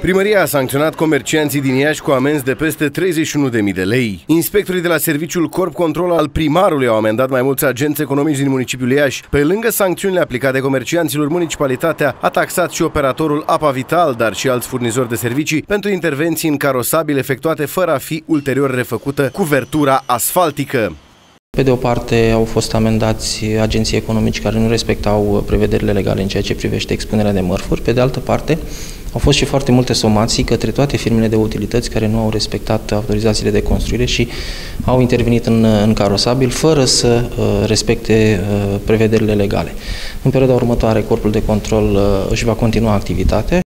Primăria a sancționat comercianții din Iași cu amenzi de peste 31.000 de lei. Inspectorii de la serviciul Corp Control al primarului au amendat mai mulți agenți economici din municipiul Iași. Pe lângă sancțiunile aplicate comercianților, municipalitatea a taxat și operatorul Apa Vital, dar și alți furnizori de servicii pentru intervenții în carosabil efectuate fără a fi ulterior refăcută cuvertura asfaltică. Pe de o parte au fost amendați agenții economici care nu respectau prevederile legale în ceea ce privește expunerea de mărfuri, pe de altă parte au fost și foarte multe somații către toate firmele de utilități care nu au respectat autorizațiile de construire și au intervenit în carosabil fără să respecte prevederile legale. În perioada următoare, Corpul de Control își va continua activitatea.